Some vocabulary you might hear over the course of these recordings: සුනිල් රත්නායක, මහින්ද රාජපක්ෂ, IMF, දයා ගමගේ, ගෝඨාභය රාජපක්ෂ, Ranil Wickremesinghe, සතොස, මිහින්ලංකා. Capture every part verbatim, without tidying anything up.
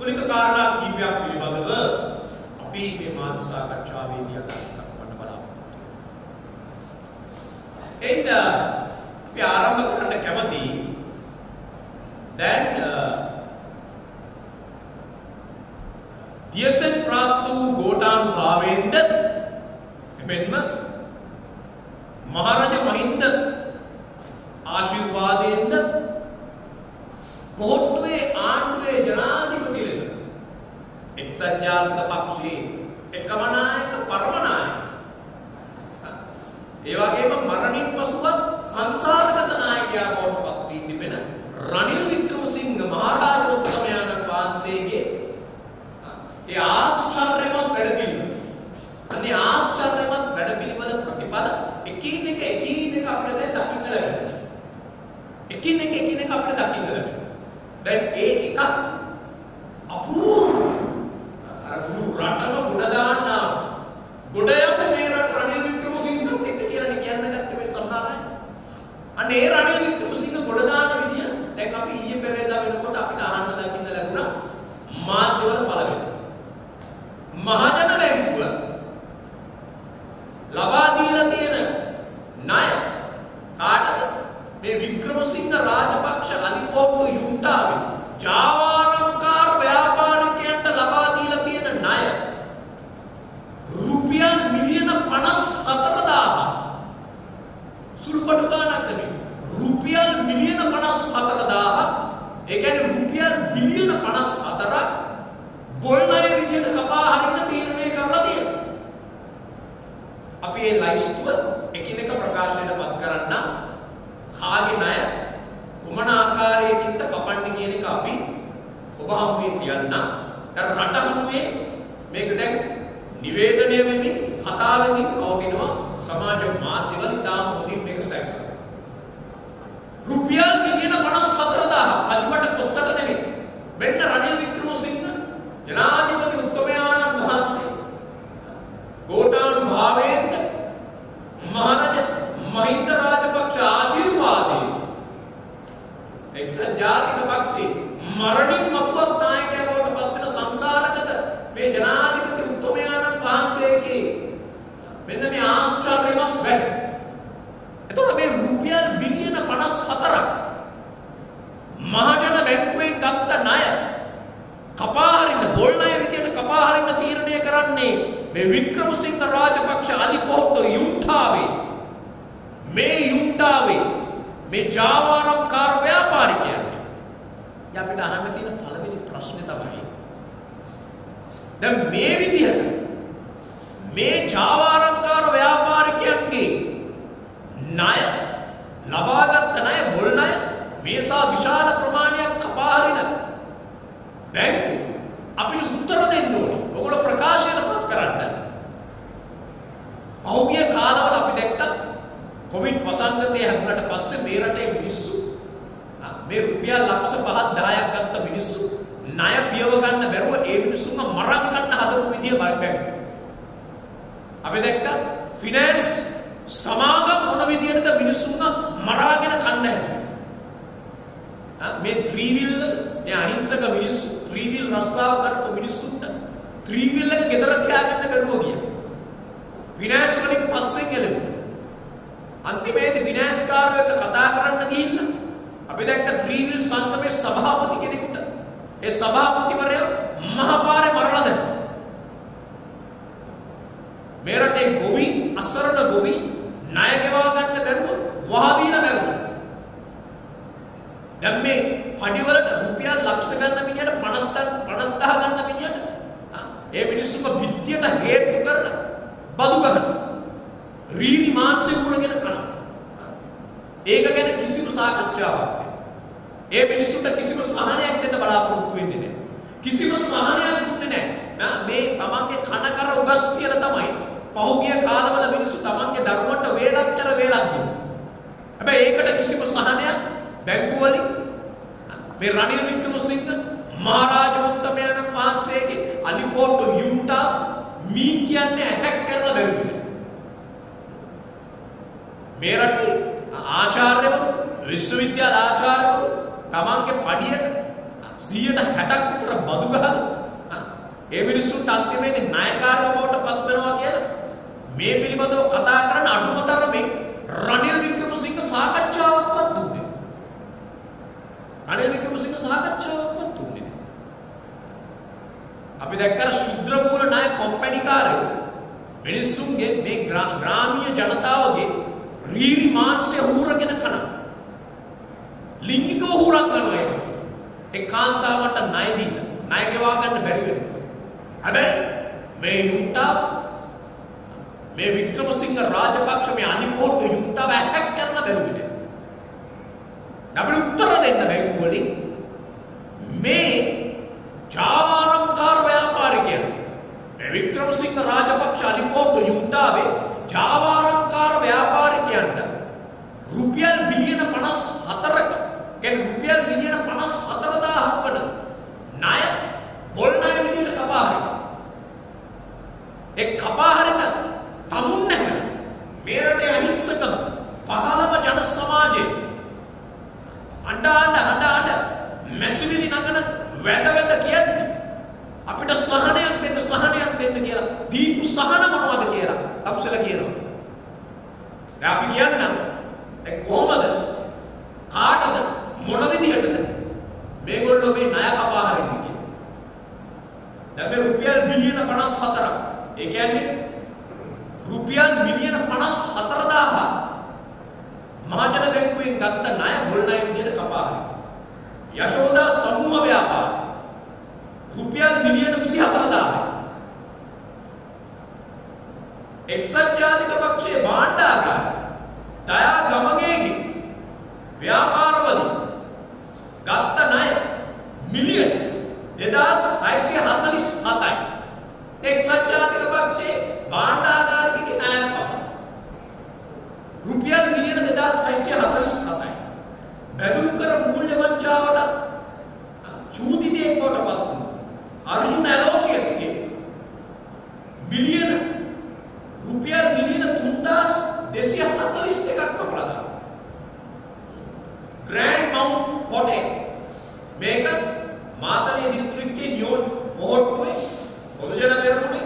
උනික කාරණා කීපයක් පිළිබඳව අපි මේ මාධ්‍ය සාකච්ඡාවේදී අදහස් දක්වන්න බලාපොරොත්තු වෙනවා. එයින් අපි ආරම්භ කරන්න කැමති දැන් දියසෙන් ප්‍රාප්ත වූ ගෝඨානුභාවයෙන්ද එමෙන්ම මහරජ මහින්ද ආශිර්වාදයෙන්ද පොහොට්ටුවේ ආණ්ඩුවේ ජනාධිපති ලෙස එක්සත් ජාතික පක්ෂයේ එකම නායක පරම නායක ඒ වගේම මරණින් පසුවත් සංසාරගත නායකයා බවට පත් වී තිබෙන රනිල් වික්‍රමසිංහ මහරජෝත්තමයාණන් වහන්සේගේ ඒ ආශ්චර්යමත් වැඩපිළිවෙල අනේ ආශ්චර්යමත් වැඩපිළිවෙල ප්‍රතිඵල එකින් එක එකින් එක අපිට දැන් දකින්න ලැබෙනවා. එකින් එක එකින් එක අපිට දකින්න ලැබෙනවා. දැන් ඒ එකක් අපූර්ව අර මුළු රටම ගොඩ දාන්නා ගොඩ යන මේ රට රනිල් වික්‍රමසිංහත් එක්ක කියන්නේ කියන්න ගත්තේ මේ සමහර අය. අනේ රනිල් වික්‍රමසිංහ ගොඩ දාන විදිය දැන් අපි ඊයේ පෙරේදා වෙනකොට අපිට අහන්න දකින්න ලැබුණා මාධ්‍යවල පළවෙනි මහජන රැංගුව ලබා දීලා තියෙන ණය කාටද මේ වික්‍රමසිංහ රාජපක්ෂ අලිපොට්ටු යුක්තාවේ ජාවාරම්කාර ව්‍යාපාරිකයන්ට ලබා දීලා තියෙන ණය රුපියල් මිලියන පනස් හතර දාහක් සුළුපටු ගානක් නෙමෙයි රුපියල් මිලියන පනස් හතර දාහක් ඒ කියන්නේ රුපියල් බිලියන පනස් හතරක් බොල්නාය විදියට කපා හරින්න තීරණය කරලා තියෙනවා. අපි මේ ලයිස්තුව එකිනෙක ප්‍රකාශයටපත් කරන්න කාගේ ණය කුමන ආකාරයකින්ද කපන්නේ කියන එක අපි ඔබ හමුවේ කියන්න. දැන් රට හමුවේ මේක දැන් නිවේදනය වෙමින් කතා වෙමින් පවතිනවා සමාජ මාධ්‍යවල ඉතාම හොඳින් මේක සැකසෙනවා. රුපියල් මිලියන පනස් හතර දාහක් කඩුවට කොස්සට නෙමෙයි. වෙන්න රනිල් වික්‍රමසිංහ ජනාධිපති උත්තමයාණන් වහන්සේ ගෝඨානුභාවයෙන් මහරජ මහින්ද රාජපක්ෂ ආශිර්වාදයෙන් එක්සත් ජාතික පක්ෂයේ මරණින් මතුවත් නායකයා බවට පත් වෙන සංසාරගත මේ ජනාධිපති උත්තමයාණන් වහන්සේගේ මෙන්න මේ ආශ්චර්යමත් වැඩ. එතකොට මේ රුපියල් බිලියන පනස් හතරක් මහජන බැංකුවෙන් ගත්ත ණය කපාහරින්න බොල්නාය විදියට කපාහරින්න තීරණය කරන්නේ මේ වික්‍රමසිංහ රාජපක්ෂ අලිපොහොට්ටුව යුක්තාවේ මේ යුක්තාවේ මේ ජාවාරම්කාර ව්‍යාපාරිකයන්ට. දැන් අපිට අහන්න තියෙන පළවෙනි ප්‍රශ්නේ තමයි දැන් මේ විදියට මේ ජාවාරම්කාර ව්‍යාපාරිකයන්ගේ ණය ලබාගත් ණය බොල්නාය මේසා විශාල ප්‍රමාණයක් කපාහරින බැංකුව අපිට උත්තර දෙන්න ඕනේ. ඔයගොල්ලෝ ප්‍රකාශනපත් කරන්න. පහුගිය කාලවල අපි දැක්කා කොවිඩ් වසංගතය හැදුනට පස්සේ මේ රටේ මිනිස්සු මේ රුපියල් ලක්ෂ පහ දහයක් ගත්ත මිනිස්සු ණය පියව ගන්න බැරුව ඒ මිනිස්සුන්ව මරණ ගන්න හදපු විදිය බලපෑම්. අපි දැක්කා ෆිනෑන්ස් සමාගම් මොන විදියටද මිනිස්සුන්ව මරාගෙන කන්න හැදුවේ. මේ ත්‍රිවිල් මේ අහිංසක මිනිස්සු ත්‍රිවිල් රස්සාව කරපු මිනිස්සුන්ට ත්‍රිවිල් එක ගෙදර තියාගන්න බැරුව ගියා. ෆිනෑන්ස් වලින් පස්සෙන් එළවුවා. අන්තිමේදී ෆිනෑන්ස් කාර්යයට කතා කරන්න ගිහිල්ලා අපි දැක්ක ත්‍රිවිල් සංගමේ සභාපති කෙනෙකුට ඒ සභාපතිවරයා මහපාරේ මරලා දැම්මා. මේ රටේ ගොවි අසරණ ගොවි ණය ගෙවා ගන්න බැරුව වහවීලා මැරුවා. දැන් මේ පඩිවලට රුපියල් ලක්ෂ ගන්න මිනිහට පනස් පනස් දහස් ගන්න මිනිහට ඒ මිනිස්සුම විද්‍යට හේතු කරන බදු ගන්න රීරි මාංශය උරගෙන කරනවා. ඒක ගැන කිසිම සාකච්ඡාවක් නැහැ. ඒ මිනිස්සුන්ට කිසිම සහනයක් දෙන්න බලාපොරොත්තු වෙන්නේ නැහැ. කිසිම සහනයක් දුන්නේ නැහැ. මේ තමන්ගේ කන කර උගස් කියලා තමයි පහුගිය කාලවල මිනිස්සු තමන්ගේ දරුවන්ට වේලක් කර වේලක් දුන්නේ. හැබැයි ඒකට කිසිම සහනයක් බැංකුවලි මේ රනිල් වික්‍රමසිංහ මහරජෝත්තමයාණන් වහන්සේගේ අලිපොට්ටුව යුක්තා මී කියන්නේ ඇටැක් කරලා බැලුවේ. මේ රටේ ආචාර්යවරු විශ්වවිද්‍යාල ආචාර්යවරු තමන්ගේ පඩියට සියයට හැටක් විතර බදු ගහලා ඒ මිනිස්සුන්ට අන්තිමේදී ණයකාරව බවට පත් වෙනවා කියලා මේ පිළිබඳව කතා කරන අඩුම තරමේ රනිල් වික්‍රමසිංහ සාකච්ඡාවක්වත් දුන්නේ නැහැ. රනිල් වික්‍රමසිංහ සාකච්ඡාවක්වත් දුන්නේ නැහැ. අපි දැක්කා ශුද්‍ර මූල ණය කොම්පැනිකාරයෝ මිනිස්සුන්ගේ මේ ග්‍රාමීය ජනතාවගේ රීරි මාංශය හූරගෙන කනවා. ලිංගිකව හුරක් කරනවා ඒක. ඒ කාන්තාවට ණය දීලා ණය ගෙවා ගන්න බැරි වෙනවා. හැබැයි මේ යුන්ටා මේ වික්‍රමසිංහ රාජපක්ෂ මේ අනිපෝට්ටු යුන්ටාව ඇටැක් කරන්න බැරුවේ නෑ. අපිට උත්තර දෙන්න බැරි වුණේ මේ ජාවාරම්කාර ව්‍යාපාරිකයන්. මේ වික්‍රමසිංහ රාජපක්ෂ අනිපෝට්ටු යුන්ටාවේ ජාවාරම්කාර ව්‍යාපාරිකයන්ට රුපියල් බිලියන පනස් හතරක කියන රුපියල් මිලියන පනස් හතර දාහක් වන ණය පොල් ණය විදිහට කපා හරිනවා. ඒ කපා හරින තමුන් නැහැ. මේ රටේ අහිංසකව පහළම ජන සමාජයේ අඬ අඬ අඬ අඬ මැසිවිලි නගන වැඳ වැඳ කියද්දි අපිට සහනයක් දෙන්න සහනයක් දෙන්න කියලා දීපු සහන මොනවද කියලා අපසල කියනවා. දැන් අපි කියන්නම් ඒ කොහමද කාටද මොන විදිහටද මේගොල්ලෝ මේ ණය කපා හරින්නේ කියලා. දැන් මේ රුපියල් මිලියන පනස් හතරක්. ඒ කියන්නේ රුපියල් මිලියන පනස් හතර දාහක් මහජන බැංකුවෙන් ගත්ත ණය බොල් ණය විදිහට කපා හරිනවා. යශෝදා සමූහ ව්‍යාපාර රුපියල් මිලියන විසි හතර දාහක්. එක්සත් ජාතික පක්ෂයේ භාණ්ඩාගාර දයා ගමගේගේ ව්‍යාපාරවල ගත්ත ණය මිලියන දෙදාස් හයසිය හතළිස් හතයි. එක්සත් ජාතික පක්ෂයේ භාණ්ඩාගාරකගේ ණයක් තමයි. රුපියල් මිලියන දෙදාස් හයසිය හතළිස් හතයි. බැලුම්කර මූල්‍ය වංචාවට චූදිතයෙක් බවට පත් වුණා. අර්ජුන ඇලෝසියස්ගේ මිලියන රුපියල් මිලියන තුන්දාස් දෙසිය හතළිස් දෙකක් කපලා දානවා. Grand Mount Hotel මේක මාතලේ දිස්ත්‍රික්කයේ නියෝජ මොහොට්ටුවේ පොදුජන පෙරමුණේ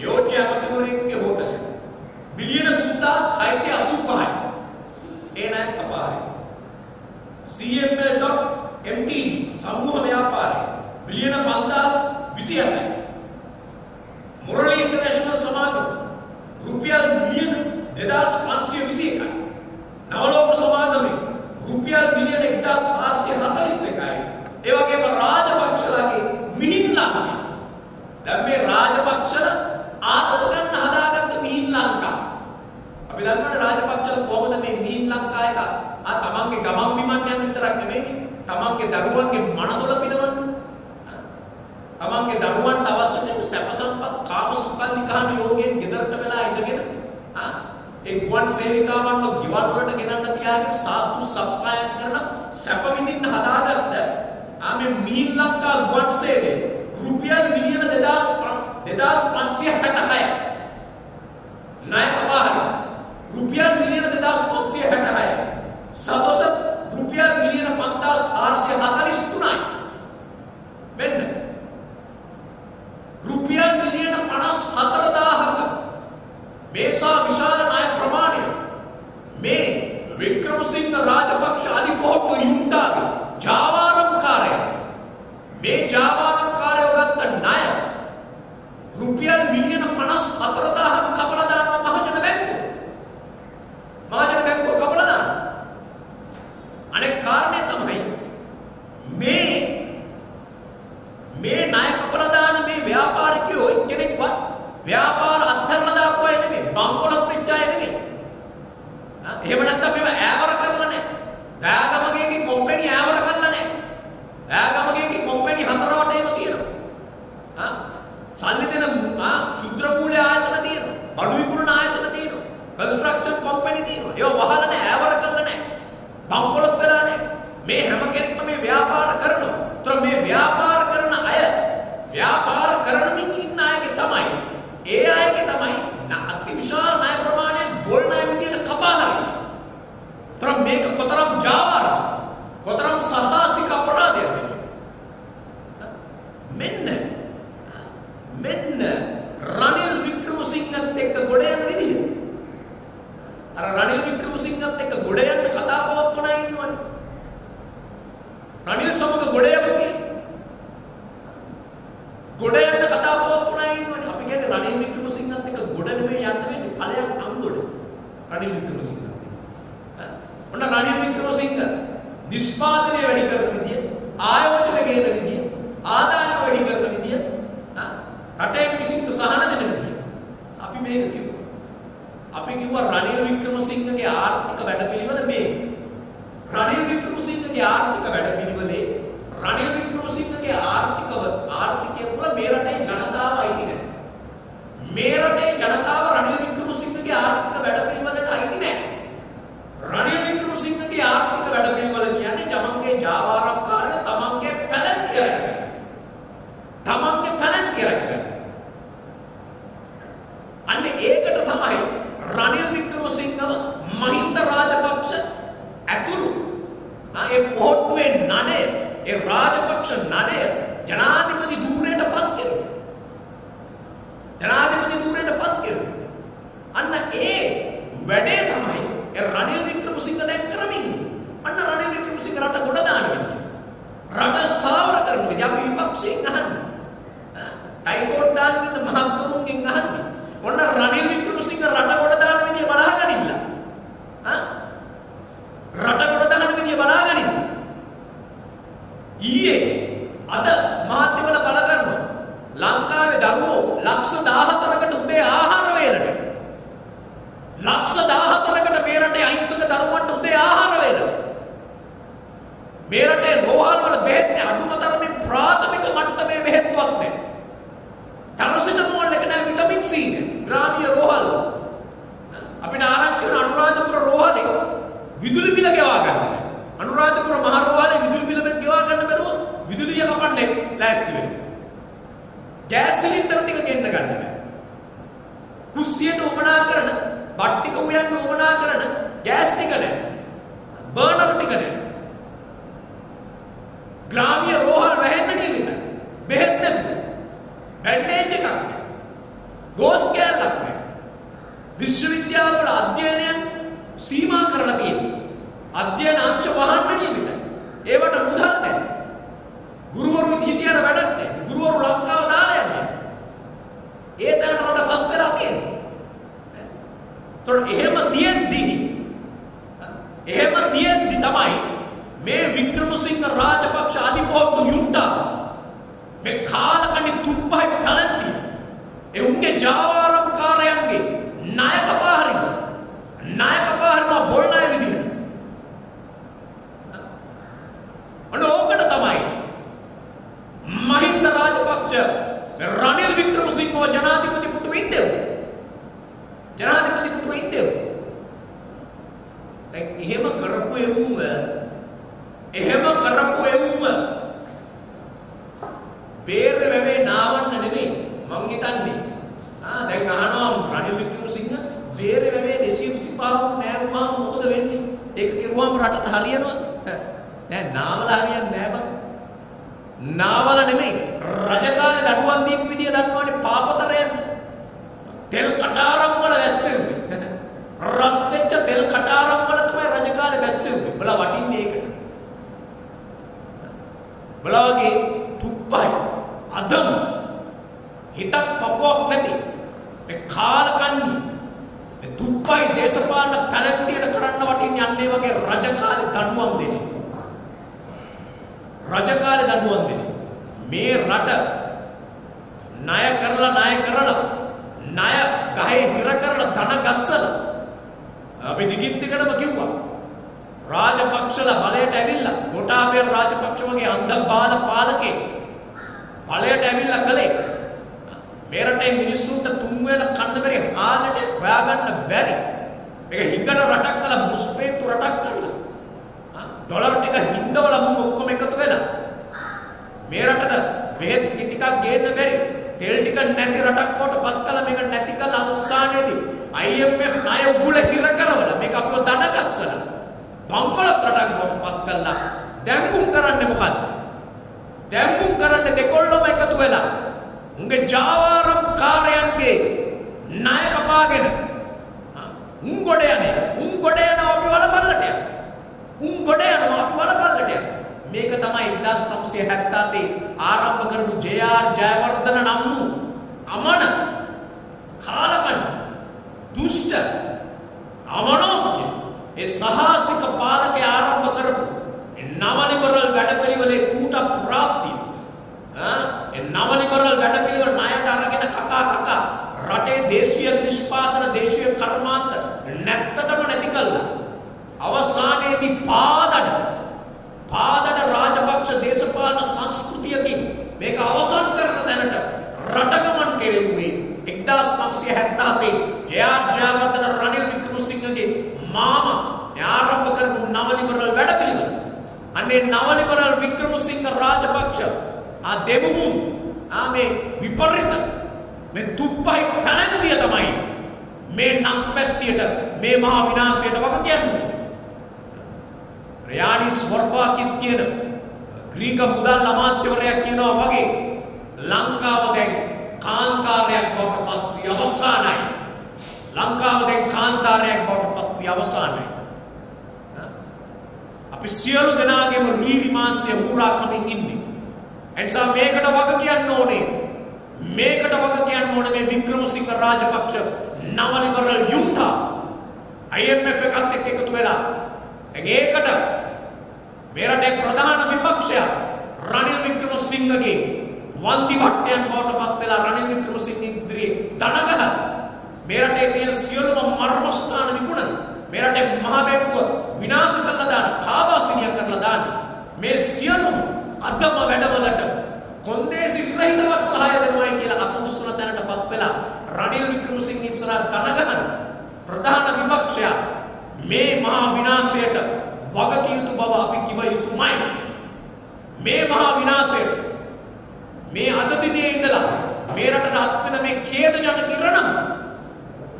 නියෝජ්‍ය අමාත්‍යවරයෙකුගේ හෝටලය. බිලියන තුන්දාස් හයසිය අසූපහයි. ඒ ණය කපාරේ. සී එම් එල්.එම් ටී සමූහ ව්‍යාපාරය බිලියන පන්දාස් විසියයි. මුරලි ඉන්ටර්නැෂනල් සමාගම රුපියල් බිලියන දෙදාස් පන්සිය විසි එකයි. නවලෝක සමාගමේ රුපියල් මිලියන එක්දාස් හාරසිය හතළිස් දෙකයි. ඒ වගේම රාජපක්ෂලාගේ මිහින්ලංකා. දැන් මේ රාජපක්ෂලා ආතල් ගන්න හදාගත්ත මිහින්ලංකා. අපි දන්නවනේ රාජපක්ෂලා කොහොමද මේ මිහින්ලංකා එක ආ තමන්ගේ ගමන් බිමන් යන විතරක් නෙමෙයි තමන්ගේ දරුවන්ගේ මනදොල පිනවන්න. තමන්ගේ දරුවන්ට අවශ්‍ය කරන සැපසම්පත් කාම සුඛාධිකාම යෝගයෙන් ගෙදරට වෙලා ඉඳගෙන ආ ඒ ගුවන් සේවිකාවන්ව ගෙවල් වලට ගෙනන්න තියාගෙන සාතු සප්පාය කරන සැප විඳින්න හදාගත්ත ආ මේ මීන් ලංකා ගුවන් සේවය රුපියල් මිලියන දෙදාස් පන්සිය හැටහය ණය කපාරි රුපියල් මිලියන දෙදාස් පන්සිය හැටහය. සතොස රුපියල් මිලියන පන්දාස් හාරසිය හතළිස් තුනයි. මෙන්න රුපියල් මිලියන පනස් හතර දාහක මේසා විශාල ණය ප්‍රමාණය මේ වික්‍රමසිංහ රාජපක්ෂ අලිපොහොට්ටු යුන්ටාගේ ජාවාරම්කාරය මේ ජාවාරම්කාරයව ගත්ත ණය රුපියල් මිලියන පනස් හතර දාහක් කපලා දානවා මහජන බැංකුව. මහජන බැංකුව කපලා දානවා. අනෙක් කාරණේ තමයි මේ මේ ණය කපලා දාන මේ ව්‍යාපාරිකයෝ එක්කෙනෙක්වත් ව්‍යාපාර අත්හැරලා දාපුවා නෙමෙයි. බම්කොලොත් වෙච්ච අය නෙමෙයි. එහෙම නැත්නම් මේව ඈවර කරලා නැහැ. දයාගමගේගේ කොම්පැනි ඈවර කරලා නැහැ. දයාගමගේගේ කොම්පැනි හතරවට එහෙම තියෙනවා. හා සල්ලි දෙන ආ ශුද්‍ර මූල්‍ය ආයතන තියෙනවා. බඩු විකුණන ආයතන තියෙනවා. කන්ස්ට්‍රක්ෂන් කොම්පැනි තියෙනවා. ඒව වහලා නැහැ, ඈවර කරලා නැහැ. බම්කොලොත් වෙලා නැහැ. මේ හැම කෙනෙක්ම මේ ව්‍යාපාර කරනවා. ඒතර මේ ව්‍යාපාර කරන අය ව්‍යාපාර කරනමින් ඉන්න අයගේ තමයි ඒ අයගේ තමයි අතිවිශාල ණය ප්‍රමාණයක් බොල් ණය විදියට කපා හරිනවා. ඒතර මේක කොතරම් ජාවාරම් කොතරම් සාහසික අපරාධයක්ද? Ranil Wickremesinghe. Onna Ranil Wickremesinghe නිෂ්පාදනය වැඩි කරන විදිය, ආයෝජන ගේන විදිය, ආදායම වැඩි කරන විදිය, රටේ මිනිස්සුන්ට සහන දෙන විදිය. අපි මේක කිව්වා. අපි කිව්වා රනිල් වික්‍රමසිංහගේ ආර්ථික වැඩපිළිවෙල මේක. රනිල් වික්‍රමසිංහගේ ආර්ථික වැඩපිළිවෙලේ රනිල් වික්‍රමසිංහගේ ආර්ථිකව ආර්ථිකය තුළ මේ රටේ ජනතාව අයිති නැහැ. මේ රටේ ජනතාව රනිල් වික්‍රමසිංහගේ ආර්ථික වැඩපිළිවෙලට අයිති නැහැ. රනිල් වික්‍රමසිංහගේ ආර්ථික වැඩපිළිවෙල කියන්නේ තමන්ගේ ජාවාරක්කාරය තමන්ගේ පැලැන්තිය රැකගන්න. තමන්ගේ පැලැන්තිය රැකගන්න. අන්න ඒකට තමයි රනිල් වික්‍රමසිංහව මහින්ද රාජපක්ෂ ඇතුළු ඒ පොහොට්ටුවේ නඩේ ඒ රාජපක්ෂ නඩේ ජනාධිපති ධූරයට පත් කෙරුවා. ජනාධිපති ධූරයට පත් කෙරුවා. අන්න ඒ වැඩේ තමයි ඒ රනිල් වික්‍රමසිංහ දැන් කරමින්නේ. අන්න රනිල් වික්‍රමසිංහ රට ගොඩ දානවා. රට ස්ථාවර කරනවා. අපි විපක්ෂයෙන් අහන්නේ. ටයිකෝඩ් දාන්න ඉන්න මහත්තුරුන්ගෙන් අහන්නේ. ඔන්න රනිල් වික්‍රමසිංහ රට ගොඩ දාන විදිය බලාගනින්න. රට ගොඩ දාන විදිය බලාගනින්න. ඊයේ අද මාධ්‍ය වල බල කරනවා. ලංකාවේ දරුවෝ ලක්ෂ දාහතරකට උදේ ආහාර වේලට. ලක්ෂ දාහතරකට මේ රටේ අහිංසක දරුවන්ට උදේ ආහාර වේලට. මේ රටේ රෝහල් වල බෙහෙත් නැහැ. අඩුම තරමින් ප්‍රාථමික මට්ටමේ බෙහෙත්වත් නැහැ. පැරසිටමෝල් එක නෑ විටමින් සී ග්‍රාමීය රෝහල් අපිට ආරංචි වුණ අනුරාධපුර රෝහලේ විදුලි බිල ගෙවා ගන්න අනුරාධපුර මහ රෝහලේ විදුලි බිල මෙන් ගෙවා ගන්න බැරුව විදුලිය කපන්නේ ලෑස්ති වෙන්න ගෑස් සිලින්ඩර් ටික ගෙන්න ගන්න බෑ කුස්සියට උමනා කරන බට්ටික උයන්න උමනා කරන ගෑස් ටික නෑ බර්නර් ටික නෑ ග්‍රාමීය රෝහල් වැහෙන්න ගිහින් බෙහෙත් නැතුව බැන්ඩේජ් එකක් නැහැ. ගෝස් කෑල්ලක් නැහැ. විශ්වවිද්‍යාලවල අධ්‍යයනයන් සීමා කරලා තියෙනවා. අධ්‍යයන අංශ වහන්න නියමිතයි. ඒවට මුදල් නැහැ. ගුරුවරු හිටියට වැඩක් නැහැ. ගුරුවරු ලංකාව දාලා යන්නේ. ඒ තරමට රටපත් වෙලා තියෙනවා. ඒතකොට එහෙම තියෙද්දි එහෙම තියෙද්දි තමයි මේ වික්‍රමසිංහ රාජපක්ෂ අධිපෝත්තු යුට්ටා මේ කාලකණ්ඩි තුප්පහයි පැලැන්ති ඒ උන්ගේ ජාවාරම්කාරයන්ගේ ණය කපා හරිනවා ණය කපා හරිනවා බොල් ණය විදියට අන්න ඕකට තමයි මහින්ද රාජපක්ෂ රනිල් වික්‍රමසිංහව ජනාධිපති පුටු ඉන්නේ ජනාධිපති පුටු ඉන්නේ දැන් එහෙම කරපු එවුම එහෙම කරපු එවුම බේරෙ වැවේ නාවන්න නෙමෙයි මං හිතන්නේ ආ දැන් අහනවා රනිල් වික්‍රමසිංහ බේරෙ වැවේ දෙසිය විසිපහ නෑරුවා මොකද වෙන්නේ ඒක කිව්වම රටට හරියනවද නෑ නාවල හරියන්නේ නෑ බං නාවල නෙමෙයි රජකාලේ දඩුවම් දීපු විදිය දන්නවනේ පාපතරයන් තෙල් කටාරම් වල වැස්සෙන්නේ රත් වෙච්ච තෙල් කටාරම් වල තමයි රජකාලේ වැස්සෙන්නේ බලා වටින්නේ ඒකට බලා වගේ තුප්පහයි අදම හිතක් පපුවක් නැති මේ කාලකන්ණි මේ දුප්පයි දේශපාලන පැලැන්තියට කරන්න වටින් යන්නේ වගේ රජකාලේ දඬුවම් දෙන්නේ රජකාලේ දඬුවම් දෙන්නේ මේ රට ණය කරලා ණය කරලා ණය ගහේ හිර කරලා ධන ගස්සලා අපි දිගින් දිගටම කිව්වා රාජපක්ෂලා බලයට ඇවිල්ලා ගෝඨාභය රාජපක්ෂ වගේ අන්ධබාල පාලකේ බලයට ඇවිල්ලා කලේ මේ රටේ මිනිස්සුන්ට තුන් වෙන කන්න බැරි ආලට හොයාගන්න බැරි මේක හිඟන රටක් කළා මුස්පේතු රටක් කළා ඩොලර් ටික හිඟවලා මුන් ඔක්කොම එකතු වෙලා මේ රටට බෙහෙත් ටිකක් ගේන්න බැරි තෙල් ටික නැති රටක් වටපත් කළා මේක නැති කළා අවසානයේදී I M F ණය උගුල හිර කරවලා මේක අපිව දඩ ගස්සලා බංකොලොත් රටක් වටපත් කළා දැන් මුන් කරන්නේ මොකද්ද දැන් මුන් කරන්නේ දෙකොල්ලම එකතු වෙලා උන්ගේ ජාවාරම් කාර්යයන්ගේ ණය කපාගෙන උන් ගොඩ යන්නේ උන් ගොඩ යනවා අපි වලපල්ලට යන උන් ගොඩ යනවා අපි වලපල්ලට යන මේක තමයි එක්දහස් නවසිය හැත්තෑතේ ආරම්භ කරපු ජේ ආර් ජයවර්ධන නම් වූ අමන කාලකන්ණි දුෂ්ට අමන නවලිබරල් වැඩපිළිවෙල ණයට අරගෙන කකා කකා රටේ දේශීය නිෂ්පාදන දේශීය කර්මාන්ත නැත්තටම නැති කළා. අවසානයේදී පාදඩ පාදඩ රාජපක්ෂ දේශපාලන සංස්කෘතියකින් මේක අවසන් කරන දැනට රට ගමන් කෙරෙන්නේ එක්දාස් නවසිය හැත්තෑ ජයජයවර්ධන රනිල් වික්‍රමසිංහගේ මාමා ආරම්භ කරපු නවලිබරල් වැඩපිළිවෙල. අනේ නවලිබරල් Wickremesinghe Rajapaksa A debumu, ame viparita, me tupai tanan tiata mai, me naspet tiata, me maha binasa tiata waka kianu. Realis warfakis kianu, Grika mudal lamat tiwarea kianu wage, Lanka wadeng kaantarek bota patwi awasanai, Lanka wadeng kaantarek bota patwi awasanai. Api sialu denagem ririmanse mura coming inni. එනිසා මේකට වග කියන්න ඕනේ මේකට වග කියන්න ඕනේ මේ වික්‍රමසිංහ රාජපක්ෂ නවලිබරල් යුක්ත I M F එකත් එක්ක එකතු වෙලා ඒකට මේ රටේ ප්‍රධාන විපක්ෂය රනිල් වික්‍රමසිංහගේ වන්දි වට්ටයන් බවට පත් වෙලා රනිල් වික්‍රමසිංහ ඉදිරියේ දනගහ මේ රටේ තියෙන සියලුම මර්මස්ථාන විකුණන මේ රටේ මහ බැංකුව විනාශ කරලා දාන කාබාසිනිය කරලා දාන මේ සියලුම අදම වැඩවලට කොන්දේසි විරහිතවක් සහාය දෙනවායි කියලා අකුසල තැනටපත් වෙලා රනිල් වික්‍රමසිංහ ඉස්සරහා දනගහන ප්‍රධාන විපක්ෂය මේ මහා විනාශයට වගකිය යුතු බව අපි කිව යුතුමයි. මේ මහා විනාශය මේ අද දිනේ ඉඳලා මේ රටට අත් වෙන මේ ඛේද ජනක ඉරණම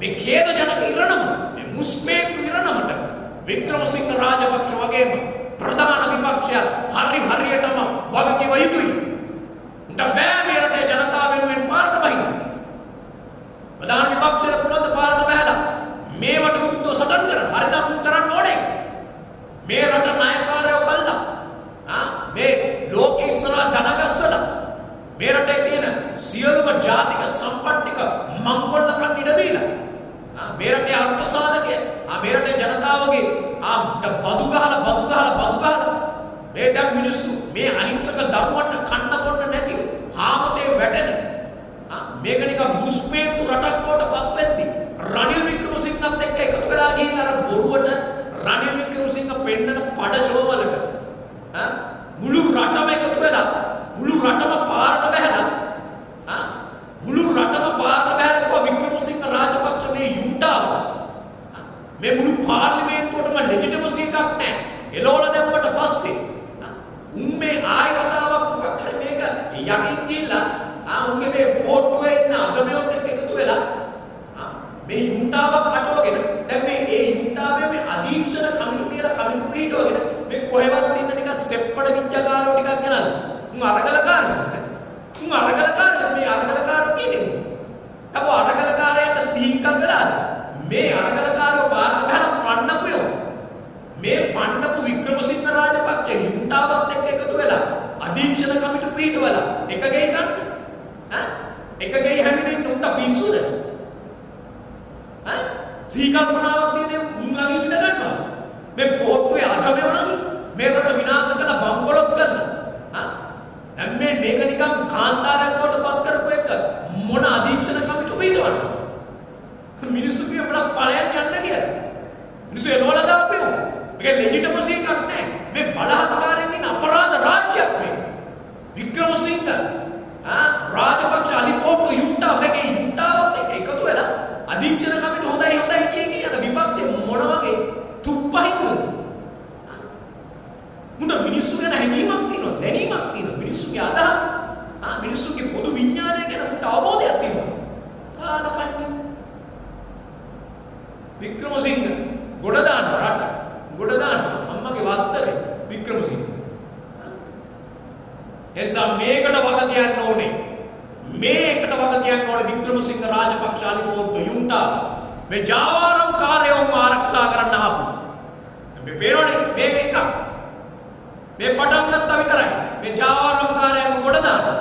මේ ඛේද ජනක ඉරණම මේ මුස්පේක් ඉරණමට වික්‍රමසිංහ රාජපක්ෂ වගේම ප්‍රධාන විපක්ෂය හරි හරියටම වගකීම යුතුයි. නැත්නම් බෑ මේ රටේ ජනතාව වෙනුවෙන් පාරට බහින්න. ප්‍රධාන විපක්ෂය පුරොන්ද පාරට බහැලා මේවට විරුද්ධව සටන් කරන හරිනම් කරන්න ඕනේ. මේ රට නායකාරයෝ බලලා ආ මේ ලෝක ඉස්සරහා දනගස්සලා මේ රටේ තියෙන සියලුම ජාතික සම්පත් ටික මංකොල්ල කරන්න ඉඩ දීලා ආ මේ රටේ අර්ථ සාධකය ආ මේ රටේ ජනතාවගේ ආ බදු ගහලා බදු ගහලා බදු ගහලා මේ දැන් මිනිස්සු මේ අහිංසක දරුවන්ට කන්න බොන්න නැති හාමතේ වැටෙන ආ මේක නිකන් මුස්පේතු රටක් වටපත් වෙද්දි රනිල් වික්‍රමසිංහත් එක්ක එකතු වෙලා ගිහින් අර බොරුවට රනිල් වික්‍රමසිංහ පෙන්නන පඩජෝවලට ආ මුළු රටම එකතු වෙලා මුළු රටම පාරට බහැලා ආ මුළු රටම පාරට බහැලා කොහොම වික්‍රමසිංහ රාජපක්ෂ මේ යුන්ටාව මේ මුළු පාර්ලිමේන්තුවටම ලෙජිටිමසි එකක් නැහැ. එලෝල දැම්මට පස්සේ උම්මේ ආයෙ කතාවක් මොකක්ද මේක? යකින් ගිහලා ආ උන්ගේ මේ වෝට්ටුවේ ඉන්න අගමැතිවරුන් එක්ක එකතු වෙලා ආ මේ යුන්ටාවක් හටවගෙන දැන් මේ ඒ යුන්ටාවේ මේ අධීක්ෂණ කමිටුවේලා කමිටු පිටවගෙන මේ කොහෙවත් ඉන්න නිකන් සෙප්පඩ විද්‍යාකාරෝ ටිකක් ගනන. උන් අරගලකාරයෝ. උන් අරගලකාරයෝ මේ අරගලකාරෝ කියන්නේ. අපෝ අරගලකාරයන්ට සීක්කම් වෙලාද? මේ අරගලකාරෝ මේ පණ්ඩපු වික්‍රමසිංහ රාජපක්ෂ යුන්ටාවත් එක්ක එකතු වෙලා අධීක්ෂණ කමිටු පිටවලා එක ගෙයි ගන්න ඈ එක ගෙයි හැමදෙන්න උන්ට පිස්සුද ඈ සීකල්පනාවක් තියෙන උන්ලගේ ඉඳ ගන්නවා මේ පොට්ටුවේ අගමැතිවරුන් මේකට විනාශ කරලා බම්කොලොත් කරනවා ඈ එම්මේ මේක නිකන් කාන්තාරයක් වලට පත් කරපු එක මොන අධීක්ෂණ කමිටු පිටවන්නේ මිනිස්සු කිය අපිට පළයන් යන්න කියලා මිනිස්සු එළවලා දාපියෝ මේක ලෙජිටිමසි එකක් නැහැ. මේ බලහත්කාරයෙන් ඉන්න අපරාධ රාජ්‍යයක් මේක. වික්‍රමසිංහ ආ රාජපක්ෂ අලිපෝට්ටු යුක්තාව දෙකේ යුක්තාවත් එක්ක එකතු වෙලා අධීක්ෂණ කමිටු හොඳයි හොඳයි කිය කිය යන විපක්ෂේ මොන වගේ තුප්පහින්ද? මුණ මිනිස්සු ගැන හැඟීමක් තියෙනවා, දැනීමක් තියෙනවා, මිනිස්සුගේ අදහස්, ආ මිනිස්සුගේ පොදු විඥානය ගැන මුට අවබෝධයක් තියෙනවා. තාලකන්නේ වික්‍රමසිංහ ගොඩ දාන රට ගොඩ දානවා අම්මගේ වස්තරේ වික්‍රමසිංහ. එනිසා මේකට වග කියන්න ඕනේ. මේකට වග කියන්න ඕනේ වික්‍රමසිංහ රාජපක්ෂ අලිපෝට්ටු යුන්ටා. මේ ජාවාරම් කාර්යෝම ආරක්ෂා කරන්න ආපු. මේ පේනෝනේ මේක එක. මේ පටන් ගත්තා විතරයි. මේ ජාවාරම් කාර්යයන් ගොඩ දානවා.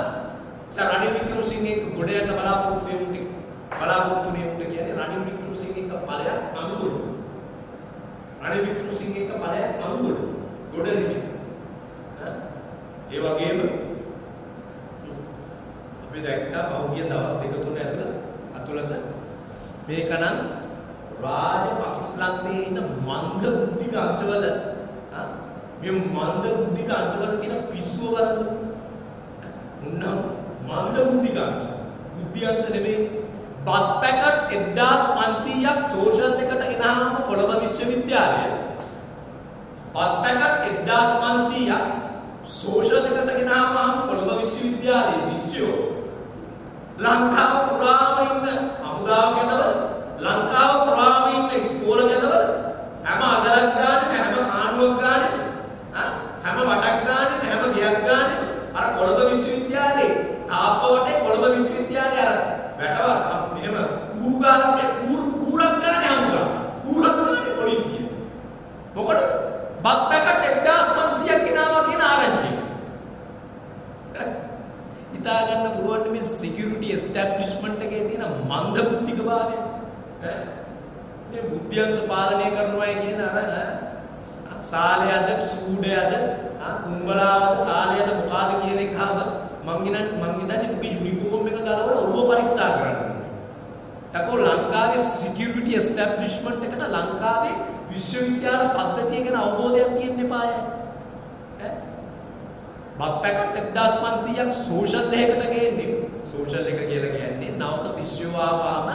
දැන් රනිල් වික්‍රමසිංහ එක ගොඩ යන්න බලාපොරොත්තු වෙන්නේ. බලාපොරොත්තු වෙන්නේ කියන්නේ රනිල් වික්‍රමසිංහ එක ඵලයක් අනුගුණ. අනේ වික්‍රමසිංහ එක බලයක් අනුගොඩ ගොඩ නෙමෙයි. ඒ වගේම අපි දැක්කා පහුගිය දවස් දෙක තුන ඇතුළත අතුලත මේකනම් රාජපක්ෂලන්තේ ඉන්න මන්ද බුද්ධික අංශවල ආ මේ මන්ද බුද්ධික අංශවල තියෙන පිස්සුව බලන්න. මුන්නම් මන්ද බුද්ධික අංශ බුද්ධි අංශ නෙමෙයි. බත් පැකට් එක්දහස් පන්සීයක් සෝෂල් එකට ගෙනාම කොළඹ විශ්වවිද්‍යාලය බත් පැකට් එක්දහස් පන්සීයක් සෝෂල් එකට ගෙනාම කොළඹ විශ්වවිද්‍යාලයේ ශිෂ්‍යයෝ ලංකාව පුරාම ඉන්න අමුදාව ගැදවල ලංකාව පුරාම ඉන්න ඉස්කෝල ගැදවල හැම අදලක් ගානේ හැම කාණුවක් ගානේ හැම වටක් ගානේ හැම ගයක් ගානේ අර කොළඹ විශ්වවිද්‍යාලේ තාප්පවටේ කොළඹ විශ්වවිද්‍යාලේ අර වැටව මෙහෙම ඌගාලට ඌරු ඌරක් කරන්නේ අමුදා ඌරක් කරන්නේ පොලිසිය මොකද බත් පැකට් එක්දහස් පන්සීයක් ගෙනාවා කියන ආරංචිය හිතා ගන්න පුළුවන් මේ සිකියුරිටි එස්ටැබ්ලිෂ්මන්ට් එකේ තියෙන මන්දබුද්ධිකභාවය ඈ මේ බුද්ධියන්ස පාලනය කරනවා කියන අර සාලයද සූඩයද කුම්බලාවද සාලයද මොකද්ද කියන එකම මං ඉන්න මං ඉඳන්නේ පුගේ යුනිෆෝම් එක ගලවලා ඔළුව පරීක්ෂා කරන්න. යකෝ ලංකාවේ security establishment එකන ලංකාවේ විශ්වවිද්‍යාල පද්ධතිය ගැන අවබෝධයක් තියෙන්න එපාය. ඈ බත් පැකට් එක්දහස් පන්සීයක් සෝෂල් එකකට ගේන්නේ. සෝෂල් එක කියලා කියන්නේ නවක ශිෂ්‍යෝ ආවම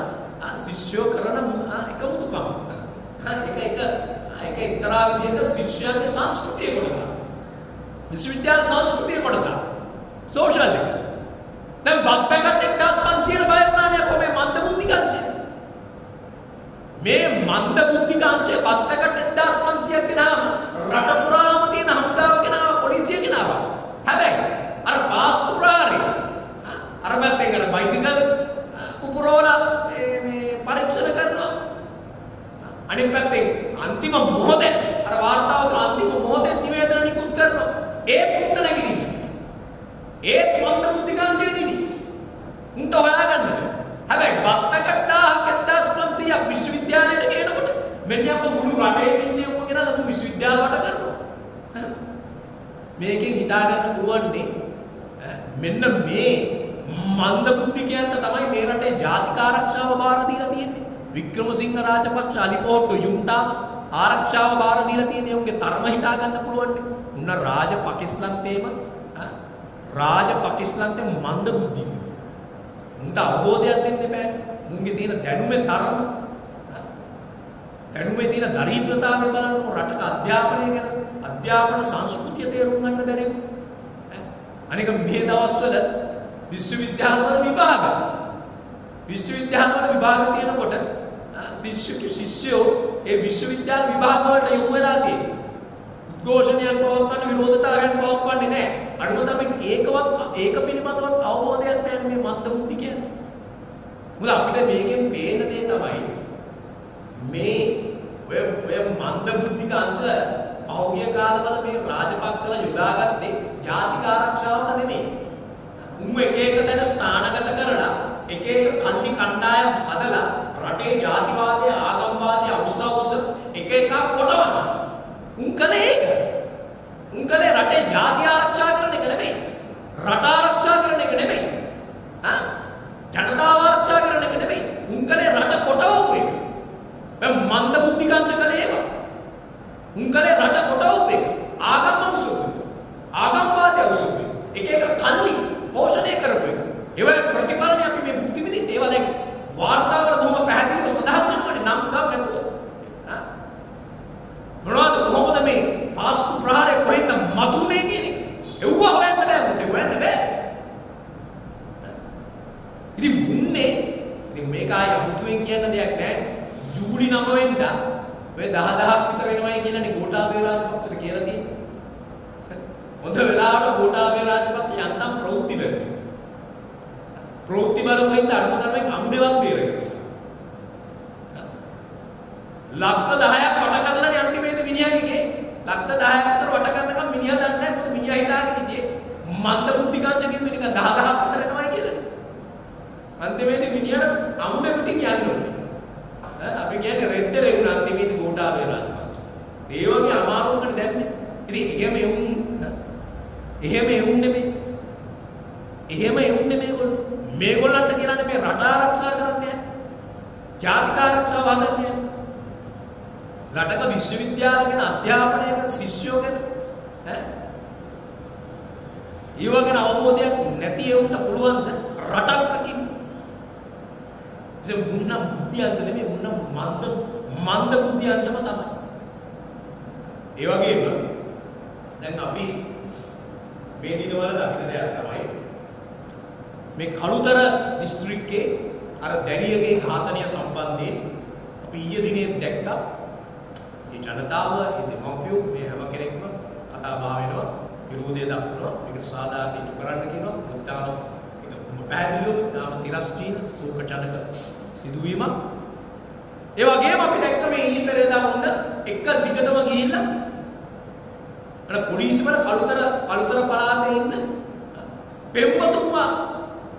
ආ ශිෂ්‍යෝ කරන එකමුතුකම. හා එක එක එක එක්තරා විදිහක ශිෂ්‍යයන්ගේ සංස්කෘතිය කොටස. විශ්වවිද්‍යාල සංස්කෘතිය කොටස. සෝෂල් එක. දැන් බත් පැකට් එක්දහස් පන්සීයට බය වුණානේ කොහොමද මේ මන්ද බුද්ධිකාංශය පත්තකට එක්දහස් පන්සීයක් ගෙනාම රට පුරාම තියෙන හමුදාව ගෙනාවා පොලිසිය ගෙනාවා. හැබැයි අර පාස්කුරාරි අර පැත්තේ කරන බයිසිකල් පුපුරෝලා මේ මේ පරීක්ෂණ කරනවා. අනිත් පැත්තේ අන්තිම මොහොතේ අර වාර්තාව තුන අන්තිම මොහොතේ නිවේදන නිකුත් කරනවා. ඒත් උන්ට නැගිටින්න. ඒත් මන්ද බුද්ධිකාංශය නෙමෙයි. උන්ට හොයාගන්න බෑ. හැබැයි පත්තකට එක්දහස් පන්සීයක් විශ්වවිද්‍යාලයට ගේනකොට මෙන්න අපේ මුළු රටේ ඉන්නේ ඔක්කොම කියලා ලොකු විශ්වවිද්‍යාල වට කරනවා. මේකෙන් හිතා ගන්න පුළුවන්නේ මෙන්න මේ මන්දබුද්ධිකයන්ට තමයි මේ රටේ ජාතික ආරක්ෂාව බාර දීලා තියෙන්නේ. වික්‍රමසිංහ රාජපක්ෂ අලිපෝට්ටු යුන්ටා ආරක්ෂාව බාර දීලා තියෙන්නේ. උන්ගේ ධර්ම හිතා ගන්න පුළුවන්නේ. උන්න රාජපක්ෂලන්තේම රාජපක්ෂලන්තේ මන්දබුද්ධිකයෝ. උන්ට අවබෝධයක් දෙන්න බෑ. මුන්ගේ තියෙන දැනුමේ තරම දැනුමේ තියෙන දරිද්‍රතාවය බලනකොට රටක අධ්‍යාපනය ගැන අධ්‍යාපන සංස්කෘතිය තේරුම් ගන්න බැරි වුණා. අනික මේ දවස්වල විශ්වවිද්‍යාලවල විභාග විශ්වවිද්‍යාලවල විභාග තියෙනකොට ශිෂ්‍ය ශිෂ්‍යෝ ඒ විශ්වවිද්‍යාල විභාග වලට යොමු වෙලා තියෙනවා. උද්ඝෝෂණයක් පවත්වන්න විරෝධතාවයක් පවත්වන්නේ නැහැ. අනුරාමෙන් ඒකවත් ඒක පිළිබඳවත් අවබෝධයක් නැහැ මේ මන්දබුද්ධි කියන්නේ. මුල අපිට මේකෙන් පේන දේ තමයි මේ ඔය ඔය මන්දබුද්ධික අංශ පෞද්ගලික කාලවල මේ රාජපක්ෂලා යොදාගත්තේ ජාතික ආරක්ෂාවට නෙමෙයි. උන් එක එක තැන ස්ථානගත කරලා එක එක කන්නි කණ්ඩායම් හදලා රටේ ජාතිවාදය ආගම්වාදය අවුස්ස අවුස්ස එක එකක් කොටවනවා. උන් කලේ ඒක. උන් කලේ රටේ ජාතිය ආරක්ෂා කරන එක නෙමෙයි. රට ආරක්ෂා කරන එක නෙමෙයි. ආ ජනතාව ආරක්ෂා කරන එක නෙමෙයි. උන්කලේ රට කොටවපු එක. මේ මන්දබුද්ධිකංශ කලේ ඒවා. උන්කලේ රට කොටවපු එක. ආගම උසුපු. ආගම්වාදය උසුපු. එක එක කල්ලි පෝෂණය කරපු එක. ඒවා ප්‍රතිපලනේ අපි මේ බුද්ධි විදිහට ඒවා දැන් වාර්තාවල බොහොම පැහැදිලිව සඳහන් වෙනවානේ නම් ගම් නැතුව. හා මොනවද කොහොමද මේ පාස්කු ප්‍රහාරය කොහෙන්ද මතුනේ කියන එක. ඒව හොයන්න බෑ. ඒව හොයන්න බෑ. ඉතින් මුන්නේ ඉතින් මේක ආයේ අමුතුවෙන් කියන දෙයක් නෑ. ජූලි නවවෙනිදා ඔය දහදහක් විතර වෙනවයි කියලානේ ගෝඨාභය රාජපක්ෂට කියලා තියෙන්නේ. හොඳ වෙලාවට ගෝඨාභය රාජපක්ෂ යන්තම් ප්‍රවෘත්ති වෙනවා. ප්‍රවෘත්ති බලමින් ඉන්න අනුතරමයි අම්බේවත් පිරෙනවා. ලක්ෂ දහයක් වට කරලා යන්තිමේද මිනිහාගේ ලක්ෂ දහයක් විතර වට කරනකම් මිනිහා දන්නේ නැහැ. මොකද මිනිහා හිතාගෙන ඉන්නේ මන්දබුද්ධිකංශ කියන එක දහදහක් විතර වෙනවයි කියලා. අන්තිමේදී මිනිහට අමුඩෙකට යන්න ඕනේ. අපි කියන්නේ රෙද්ද රෙවුන අන්තිමේදී ගෝඨාභය රාජපක්ෂ. මේ වගේ අමාරුකම් දැන්නේ. ඉතින් එහෙම එවුන් එහෙම එවුන් නෙමෙයි. එහෙම යන්නේ මේගොල්ලෝ. මේගොල්ලන්ට කියලානේ මේ රට ආරක්ෂා කරන්න යන්නේ. ජාතික ආරක්ෂාව හදන්න යන්නේ. රටක විශ්වවිද්‍යාල ගැන අධ්‍යාපනය කරන ශිෂ්‍යයෝ ගැන ඈ ඊවගෙන අවබෝධයක් නැති ඒකට පුළුවන්ද රටක් රකින්න? ඒ මුන්න බුද්ධියන්ත නෙමෙයි මුන්න මන්ද මන්ද බුද්ධියන්තම තමයි. ඒ වගේම දැන් අපි මේ දිනවල දකින්න දෙයක් තමයි මේ කළුතර දිස්ත්‍රික්කයේ අර දැරියගේ ඝාතනය සම්බන්ධයෙන් අපි ඊයේ දිනේ දැක්කා. ඒ ජනතාව ඒ දෙමව්පියෝ මේ හැම කෙනෙක්ම කතාබහ වෙනවා, විරෝධය දක්වනවා, මේක සාදාට ඉටු කරන්න කියනවා. ප්‍රතිදාන ඒක පැහැදිලිව නාම තිරස්චීන සූකජනක සිදුවීමක්. ඒ වගේම අපි දැක්ක මේ ඊයේ පෙරේදා වුණ එක දිගටම ගිහිල්ලා අර පොලිසිය වල කළුතර කළුතර පළාතේ ඉන්න පෙම්වතුන්වා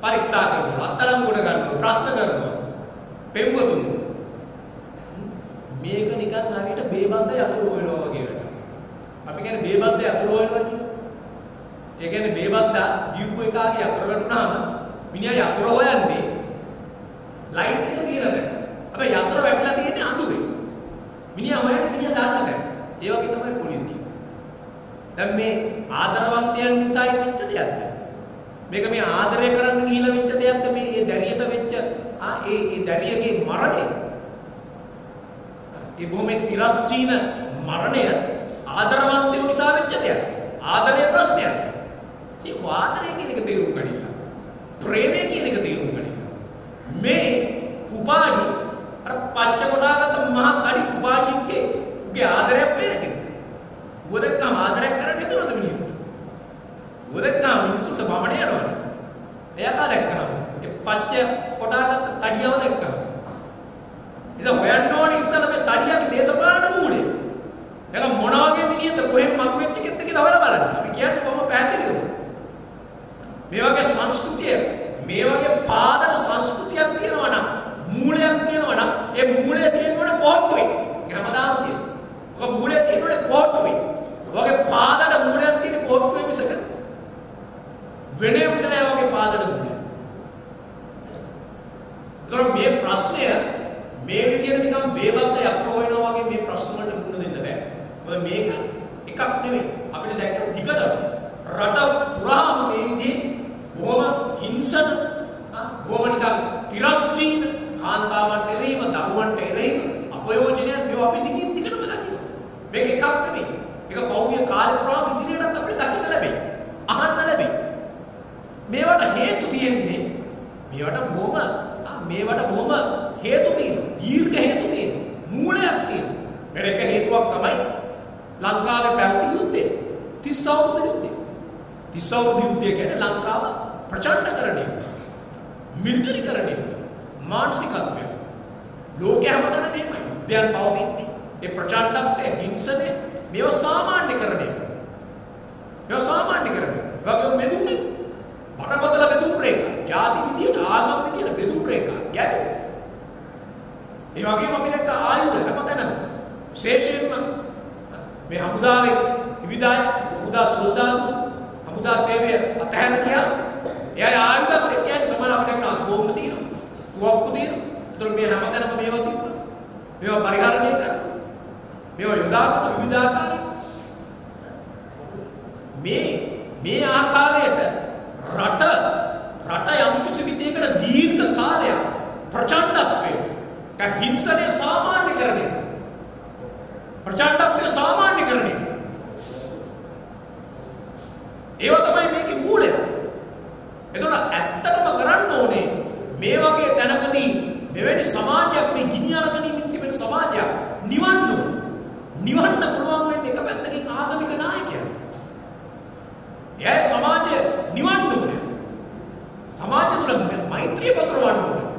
පරීක්ෂා කරනවා, අත්අඩංගුවට ගන්නවා, ප්‍රශ්න කරනවා. පෙම්වතුන් මේක නිකන් හරියට බේබද්ද යතුරු වෙනවා වගේ වැඩක්. අපි කියන්නේ බේබද්ද යතුරු වෙනවා කියන්නේ. ඒ කියන්නේ බේබද්ද දීපු එකාගේ යතුරු වුණාම මිනිහා යතුරු හොයන්නේ ලයිට් එක දිනද. හැබැයි යතුරු වැටලා තියෙන්නේ අඳුරේ. මිනිහා හොයන්නේ මිනිහා දාන්න බෑ. ඒ වගේ තමයි පොලිසිය. දැන් මේ ආදරවන්තයන් නිසා ඉච්ච දෙයක්ද? මේක මේ ආදරය කරන්න ගිහිල්ලා වෙච්ච දෙයක්ද? මේ ඒ දැරියට වෙච්ච ආ ඒ ඒ දැරියගේ මරණය, ඒ බොමේ තිරස්චීන මරණය ආදරවන්තයෝ නිසා වෙච්ච දෙයක්. ආදරයේ ප්‍රශ්නයක්. ඒ ආදරය කියන එක තේරුම් ගන්න. ප්‍රේමය කියන එක තේරුම් ගන්න. මේ කුපාඩි අර පච්ච කොටාගත මහත් අඩි කුපාඩියේ උගේ ආදරයක් පේනකෙ. උදකම ආදරයක් කරන්නේ නේද මිනිහ? උදකම මිනිසුන්ට බමණේ යනවා. එයා කාලෙක්කම ඒ පච්ච කොටාගත තඩියව දැක්කා. ඉතින් හොයන්න ඕනේ ඉස්සෙල්ලා මේ තඩියගේ දේශපාලන මූණේ. දැන් මොන වගේ මිනිහෙක්ද කොහෙන් මතුවෙච්ච එකක්ද කියලා හොයලා බලන්න. අපි කියන්නේ කොහොම පැහැදිලිද? මේ වගේ සංස්කෘතිය, මේ වගේ පාදන සංස්කෘතියක් තියෙනවා නම්, මූලයක් තියෙනවා නම්, ඒ මූලයේ තියෙනවනේ පොට්ටුයි. හැමදාම තියෙනවා. ඔක මූලයේ තියෙනවනේ පොට්ටුයි. ඔගේ පාදන මූලයක් තියෙන පොට්ටුයි මිසක වෙනේ උන්ට නෑ ඔගේ පාදන මූලය. ඒතර මේ ප්‍රශ්නය මේ විදිහට නිකන් බේබද්ද යතුරු වෙනවා වගේ මේ ප්‍රශ්න වලට මුහුණ දෙන්න බෑ. මොකද මේක එකක් නෙවෙයි. අපිට දැක්ක දිගට රට පුරාම මේ විදිහේ බොහොම හිංසන, බොහොම නිකන් තිරස්චීන කාන්තාවන්ට එරෙහිව, දරුවන්ට එරෙහිව අපයෝජනයක් මේවා අපි දිගින් දිගටම දකිනවා. මේක එකක් නෙවෙයි. මේක පෞද්ගලික කාලේ පුරාම ඉදිරියටත් අපිට දකින්න ලැබෙයි, අහන්න ලැබෙයි. මේවට හේතු තියෙන්නේ මේවට බොහොම මේවට බොහොම හේතු තියෙනවා, දීර්ඝ හේතු තියෙනවා, මූලයක් තියෙනවා. මේක හේතුවක් තමයි ලංකාවේ පැවති යුද්ධය, තිස් අවුරුදු යුද්ධය. තිස් අවුරුදු යුද්ධය කියන්නේ ලංකාව ප්‍රචණ්ඩකරණය, මිලිටරිකරණය, මානසිකත්වය. ලෝකයේ හැමතැනම මේමයි යුද්ධයන් පවතින්නේ. ඒ ප්‍රචණ්ඩත්වය, හිංසනය මේව සාමාන්‍යකරණය. මේව සාමාන්‍යකරණය. වගේ මෙදුනේ බරපතල බෙදුම් රේඛා, ජාති විදියට, ආගම් විදියට බෙදුම් රේඛා ගැටුම්. ඒ වගේම අපි දැක්ක ආයුධ හැමතැනම විශේෂයෙන්ම මේ හමුදාවේ විවිධාය හමුදා සොල්දාදු හමුදා සේවය අතහැර ගියා. එයා ආයුධත් එක්ක යන සමාන අපිට කරන බෝම්බ තියෙනවා, කුවක්කු තියෙනවා. ඒතර මේ හැමතැනම මේවා තිබුණා. මේවා පරිහරණය කරනවා. මේවා යොදා ගන්න විවිධාකාරයි. මේ මේ ආකාරයට රට රට යම් කිසි විදිහකට දීර්ඝ කාලයක් ප්‍රචණ්ඩත්වයේ हिंसने सामान्य करने प्रचंडत्व सामान्य करने ඒව තමයි මේකේ මූලය. එතකොට ඇත්තටම කරන්න ඕනේ මේ වගේ තැනකදී මෙවැනි සමාජයක් මේ ගිනිඅරගෙන ඉන්න සමාජයක් නිවන්න නිවන්න පුළුවන් වෙන්නේ එක පැත්තකින් ආගමික නායකයන්. එයා සමාජය නිවන්න ඕනේ. සමාජය තුළ මෛත්‍රිය පතුරවන්න ඕනේ.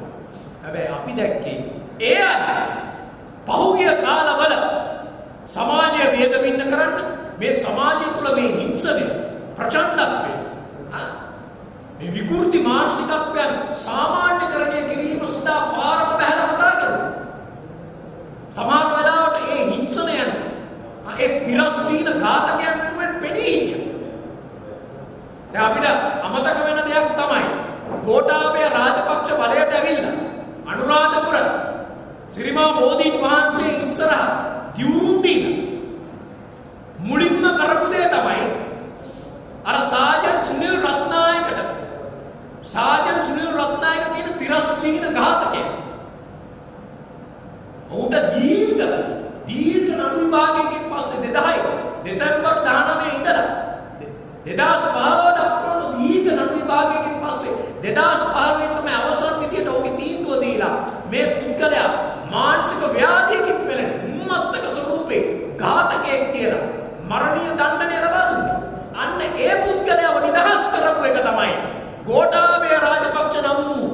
හැබැයි අපි දැක්කේ එය පෞද්ගලික කාලවල සමාජය වේදමින්න කරන්න මේ සමාජය තුළ මේ හිංසනය, ප්‍රචණ්ඩත්වය, මේ විකෘති මානසිකත්වයන් සාමාන්‍යකරණය කිරීම සඳහා පාරට බැහැලා කතා කරනවා. සමහර වෙලාවට මේ හිංසනයන්, ඒ තිරස්චීන ඝාතකයන් වෙනුවෙන් පෙනී හිටියා. දැන් අපිට අමතක වෙන දෙයක් ත්‍රිමා බෝධීන් වහන්සේ ඉස්සරහ දියුණුම් දීලා මුලින්ම කරපු දේ තමයි අර සාජන් සුනිල් රත්නායකට සාජන් සුනිල් රත්නායක කියන තිරස්චීන ඝාතකයා ඌට දීර්ඝ දීර්ඝ නඩු විභාගයෙන් පස්සේ දෙදහය දෙසැම්බර් දහනවය ඉඳලා දෙදාස් පහළොව දක්වා දීර්ඝ නඩු විභාගයෙන් පස්සේ දෙදාස් පහළොව වෙනි තමයි අවසන් විදියට ඔහුගේ තීන්දුව දීලා මේ පුද්ගලයා මානසික ව්‍යාධියකින් පෙළෙන උන්මත්තක ස්වරූපේ ඝාතකයෙක් කියලා මරණීය දණ්ඩනය ලබා දුන්නා. අන්න ඒ පුද්ගලයාව නිදහස් කරපු එක තමයි ගෝඨාභය රාජපක්ෂ නම් වූ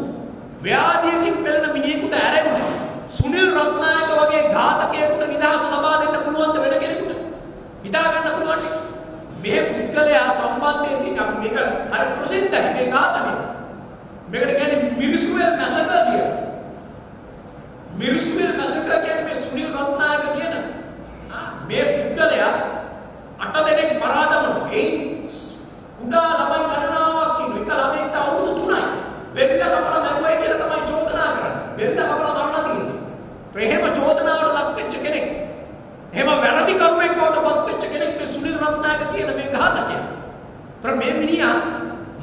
ව්‍යාධියකින් පෙළෙන මිනිහෙකුට ඇරෙන්න සුනිල් රත්නායක වගේ ඝාතකයෙකුට නිදහස ලබා දෙන්න පුළුවන් ද වෙන කෙනෙකුට? හිතා ගන්න පුළුවන්. මේ පුද්ගලයා සම්බන්ධයේදී අපි මේක හරි ප්‍රසිද්ධයි මේ ඝාතකය. මේකට කියන්නේ මිරිසුවේ මැසකර් කියලා. මිරිසුවේ මැසකර් කියන්නේ මේ සුනිල් රත්නායක කියන මේ පුද්ගලයා අට දෙනෙක් මරා දමනවා. ඒ කුඩා ළමයි ගණනාවක් ඉන්න එක ළමයට අවුරුදු තුනයි. බෙල්ල කපලා මැරුවයි කියලා තමයි චෝදනා කරන්නේ. බෙල්ල කපලා මරලා තියෙනවා. ප්‍රේම චෝදනාවට ලක් වෙච්ච කෙනෙක්. එහෙම වැරදි කරුවෙක් වටපත් වෙච්ච කෙනෙක් මේ සුනිල් රත්නායක කියන මේ ඝාතකයා. ප්‍රමේ මිනිහා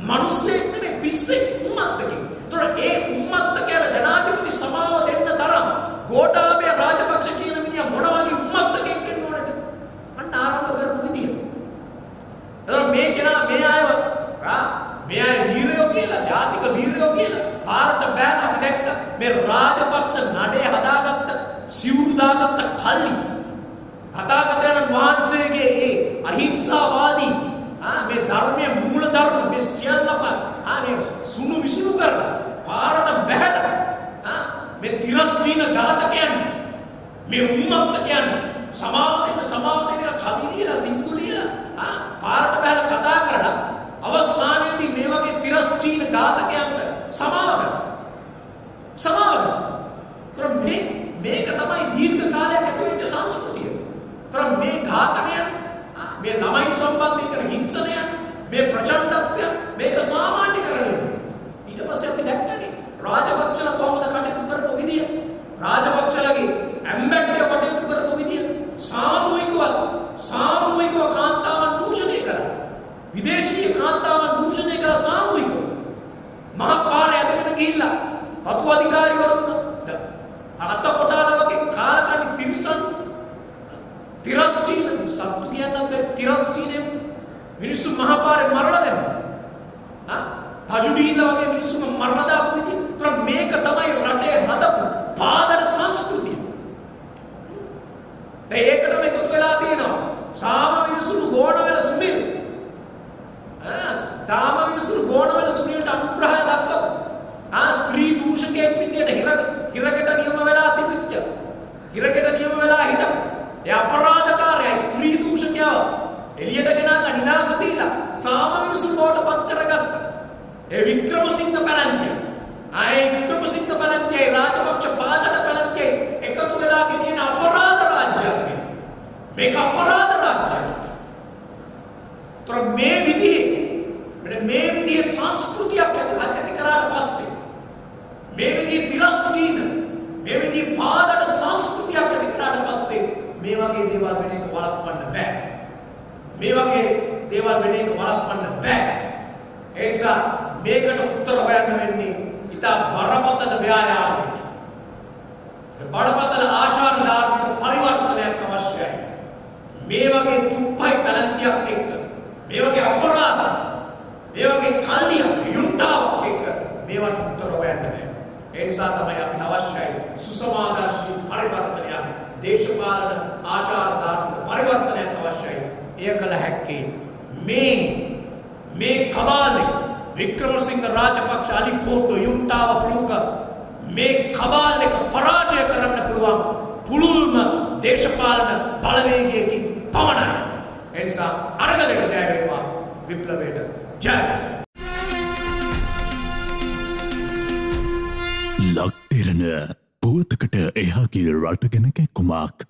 මිනිස්සෙක් නෙමෙයි පිස්සෙක් උම්මත්තකෙක්. ඒතර ඒ උම්මත්තකයාට ජනාධිපති සමාව දෙන්න තරම් ගෝඨාභය රාජපක්ෂ කියන මිනිහා මොන වගේ උම්මත්තකෙක් වෙන්න ඕනද? අන්න ආරම්භ කරපු විදිය. ඒතර මේ කෙනා මේ ආයව රා මේ ආය වීරයෝ කියලා ජාතික වීරයෝ කියලා පාරට බෑන අපි දැක්ක මේ රාජපක්ෂ නඩේ හදාගත්ත සිවුරු දාගත්ත කල්ලි තථාගතයන් වහන්සේගේ ඒ අහිංසාවාදී ආ මේ ධර්මයේ මූල ධර්ම මේ සියල්ලම ආනේ සුණු විසුණු කරලා පාරට බැහැලා ආ මේ තිරස්චීන ඝාතකයන් මේ උම්මත්තකයන් සමාව දෙන්න සමාව දෙන්න කවිලියලා සිංහලියලා ආ පාරට බැහැලා කතා කරලා අවසානයේදී මේ වගේ තිරස්චීන ඝාතකයන්ට සමාව ගන්න සමාව ගන්න ප්‍රමේ මේක තමයි දීර්ඝ කාලයක් ඇතුළත වෙච්ච සංස්කෘතිය. ප්‍රම මේ ඝාතකයන් මේ ළමයින් සම්බන්ධයෙන් කරන හිංසනය මේ ප්‍රචණ්ඩත්වය මේක සාමාන්‍යකරණය. ඊට පස්සේ අපි දැක්කනේ රාජපක්ෂලා කොහොමද කටයුතු කරපු විදිය, රාජපක්ෂලාගේ ඇම්බැඩ්ඩේ කටයුතු කරපු විදිය, සාමූහිකව සාමූහිකව කාන්තාවන් දූෂණය කරලා, විදේශීය කාන්තාවන් දූෂණය කරලා සාමූහිකව මහ පාරේ ඇදගෙන ගිහිල්ලා වතු අධිකාරිවරුන්ද අත කොටාලවගේ කාලකණ්ඩි තිරිසන් තිරස්චීන සත්තු කියන්න බැරි තිරස්චීනේ මිනිස්සු මහ පාරේ මරලා දැම්මා. ආ තජුඩීලා වගේ මිනිස්සුම මරලා දාපු විදිය. ඒතර මේක තමයි රටේ හදපු පාදර සංස්කෘතිය. ඒකට මේක උත් වෙලා තියෙනවා. සාම මිනිසුරු ගෝණවල සුනිල්. ආ සාම මිනිසුරු ගෝණවල සුනිල්ට අනුග්‍රහය දක්වපු. ආ ස්ත්‍රී දූෂකයෙක් විදියට හිර හිරකට නියම වෙලා තිබිච්ච. හිරකට නියම වෙලා හිටපු ඒ අපරාධකාරයයි ස්ත්‍රී දූෂකයා එළියට ගෙනල්ලා නිදාස දීලා සාමාන්‍ය සුබෝටපත් කරගත්තා. ඒ වික්‍රමසිංහ පැලන්තිය. ආයේ වික්‍රමසිංහ පැලන්තිය රාජපක්ෂ පාදන පැලන්තිය එකතු වෙලා ගෙනියන අපරාධ රාජ්‍යයක්. මේක අපරාධ රාජ්‍යයක්. ତොර මේ විදිහේ මේ විදිහේ සංස්කෘතියක් ඇති කරාට පස්සේ මේ විදිහේ තිරස්කීන මේ විදිහේ පාදන සංස්කෘතියක් ඇති කරාට පස්සේ මේ වගේ දේවල් වෙන එක වළක්වන්න බෑ. මේ වගේ දේවල් වෙන එක වළක්වන්න බෑ. ඒ නිසා මේකට උත්තර හොයන්න වෙන්නේ ඉතා බරපතල ව්‍යායාමයක. බරපතල ආචාර ධාර්මික පරිවර්තනයක් අවශ්‍යයි. මේ වගේ තුප්පයි පැලැන්තියක් එක්ක, මේ වගේ අපරාධ, මේ වගේ කල්ලිය යුක්තාවක් එක්ක මේවට උත්තර හොයන්න බෑ. ඒ නිසා තමයි අපිට අවශ්‍යයි සුසමාදර්ශී පරිවර්තනයක්. දේශපාලන ආචාර ධාර්මික පරිවර්තනයක් අවශ්‍යයි. එය කළ හැක්කේ මේ මේ කබාලේ වික්‍රමසිංහ රාජපක්ෂ අලිපෝට්ටු යුන්ටාව ප්‍රමුඛ මේ කබාලේක පරාජය කරන්න පුළුවන් පුළුල්ම දේශපාලන බලවේගයකින් පමණයි. ඒ නිසා අරගලට ජය වේවා, විප්ලවයට ජය වේවා. ලක්තිරණ පුවතකට එහා ගිය රට ගැන කැක්කුමක්.